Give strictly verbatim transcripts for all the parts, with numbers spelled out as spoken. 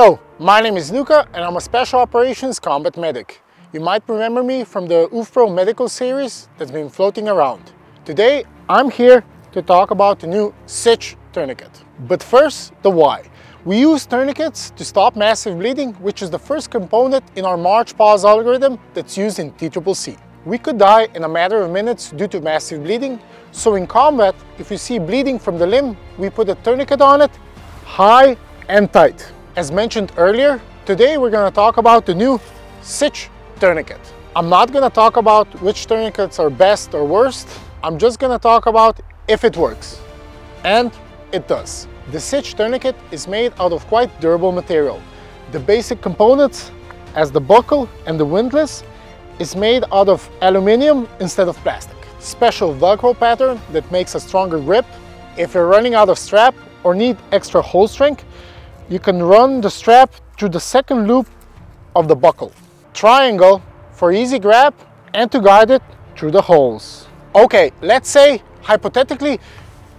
Hello, my name is Luka and I'm a Special Operations Combat Medic. You might remember me from the U F PRO medical series that's been floating around. Today, I'm here to talk about the new SICH tourniquet. But first, the why. We use tourniquets to stop massive bleeding, which is the first component in our March-Pause algorithm that's used in T C C C. We could die in a matter of minutes due to massive bleeding, so in combat, if you see bleeding from the limb, we put a tourniquet on it, high and tight. As mentioned earlier, today we're going to talk about the new SICH tourniquet. I'm not going to talk about which tourniquets are best or worst. I'm just going to talk about if it works. And it does. The SICH tourniquet is made out of quite durable material. The basic components, as the buckle and the windlass, is made out of aluminum instead of plastic. Special velcro pattern that makes a stronger grip. If you're running out of strap or need extra hold strength, you can run the strap through the second loop of the buckle. Triangle for easy grab and to guide it through the holes. Okay, let's say, hypothetically,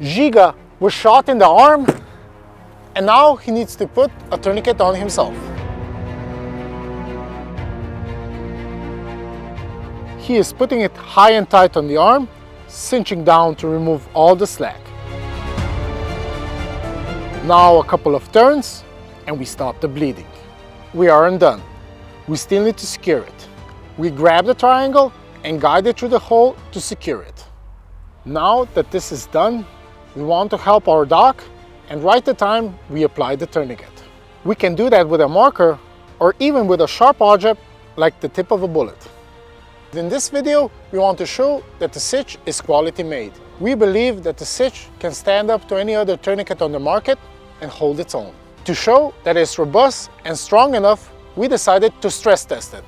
Ziga was shot in the arm and now he needs to put a tourniquet on himself. He is putting it high and tight on the arm, cinching down to remove all the slack. Now a couple of turns and we stop the bleeding. We aren't done. We still need to secure it. We grab the triangle and guide it through the hole to secure it. Now that this is done, we want to help our doc and write the time we apply the tourniquet. We can do that with a marker or even with a sharp object like the tip of a bullet. In this video, we want to show that the SICH is quality made. We believe that the SICH can stand up to any other tourniquet on the market and hold its own. To show that it's robust and strong enough, we decided to stress test it.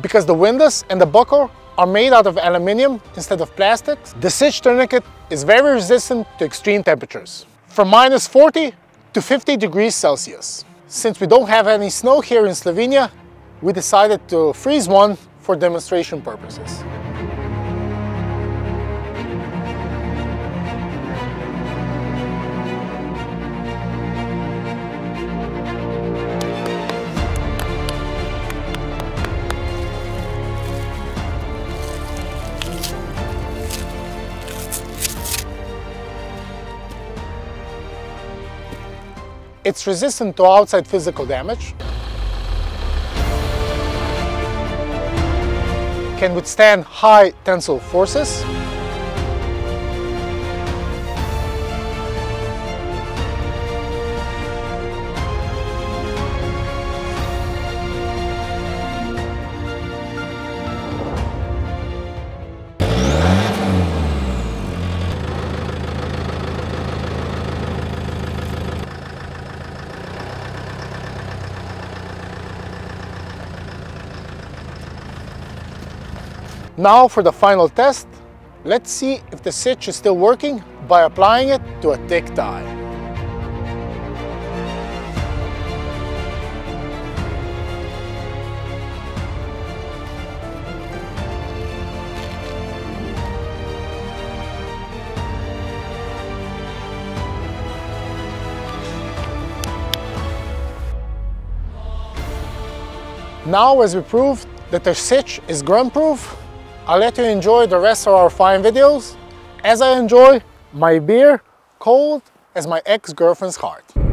Because the windlass and the buckle are made out of aluminum instead of plastics, the SICH tourniquet is very resistant to extreme temperatures, from minus forty to fifty degrees Celsius. Since we don't have any snow here in Slovenia, we decided to freeze one for demonstration purposes. It's resistant to outside physical damage, can withstand high tensile forces, Now for the final test, let's see if the SICH is still working by applying it to a thick tie. Now, as we proved that the SICH is gun-proof, I'll let you enjoy the rest of our fine videos, as I enjoy my beer cold as my ex-girlfriend's heart.